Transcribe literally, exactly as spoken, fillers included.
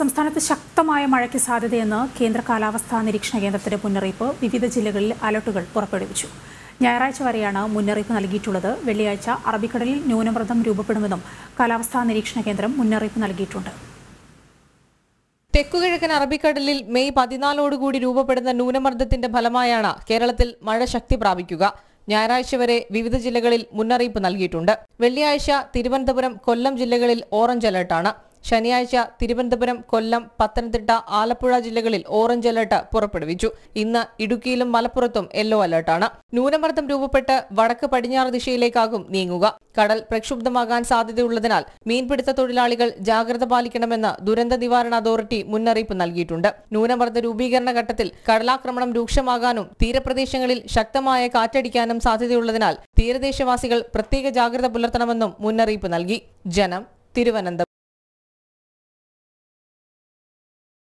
സംസ്ഥാനത്തെ ശക്തമായ മഴയ്ക്ക് സാധ്യതയെന്ന് കേന്ദ്ര കാലാവസ്ഥാ നിരീക്ഷണ കേന്ദ്രത്തിന്റെ മുന്നറിയിപ്പ്. വിവിധ ജില്ലകളിൽ അലർട്ടുകൾ പുറപ്പെടുവിച്ചു. ഞായറാഴ്ച വരെയാണ് മുന്നറിയിപ്പ് നൽകിയിട്ടുള്ളത്. വെള്ളിയാഴ്ച അറബിക്കടലിൽ ന്യൂനമർദ്ദം രൂപപ്പെടുമെന്നും കാലാവസ്ഥാ നിരീക്ഷണ കേന്ദ്രം മുന്നറിയിപ്പ് നൽകിയിട്ടുണ്ട്. തെക്കുകിഴക്കൻ അറബിക്കടലിൽ മെയ് പതിനാലോടുകൂടി രൂപപ്പെടുന്ന ന്യൂനമർദ്ദത്തിന്റെ ഫലമായാണ് കേരളത്തിൽ മഴ ശക്തി പ്രാപിക്കുക. ഞായറാഴ്ച വരെ വിവിധ ജില്ലകളിൽ മുന്നറിയിപ്പ് നൽകിയിട്ടുണ്ട്. വെള്ളിയാഴ്ച തിരുവനന്തപുരം, കൊല്ലം ജില്ലകളിൽ ഓറഞ്ച് അലർട്ടാണ്. ശനിയാഴ്ച തിരുവനന്തപുരം, കൊല്ലം, പത്തനംതിട്ട, ആലപ്പുഴ ജില്ലകളിൽ ഓറഞ്ച് അലർട്ട് പുറപ്പെടുവിച്ചു. ഇന്ന് ഇടുക്കിയിലും മലപ്പുറത്തും യെല്ലോ അലർട്ടാണ്. ന്യൂനമർദ്ദം രൂപപ്പെട്ട് വടക്ക് പടിഞ്ഞാറ് ദിശയിലേക്കാകും നീങ്ങുക. കടൽ പ്രക്ഷുബ്ധമാകാൻ സാധ്യതയുള്ളതിനാൽ മീൻപിടുത്ത തൊഴിലാളികൾ ജാഗ്രത പാലിക്കണമെന്ന് ദുരന്ത നിവാരണ അതോറിറ്റി മുന്നറിയിപ്പ് നൽകിയിട്ടുണ്ട്. ന്യൂനമർദ്ദ രൂപീകരണ ഘട്ടത്തിൽ കടലാക്രമണം രൂക്ഷമാകാനും തീരപ്രദേശങ്ങളിൽ ശക്തമായ കാറ്റടിക്കാനും സാധ്യതയുള്ളതിനാൽ തീരദേശവാസികൾ പ്രത്യേക ജാഗ്രത പുലർത്തണമെന്നും മുന്നറിയിപ്പ് നൽകി. ജനം, തിരുവനന്തപുരം.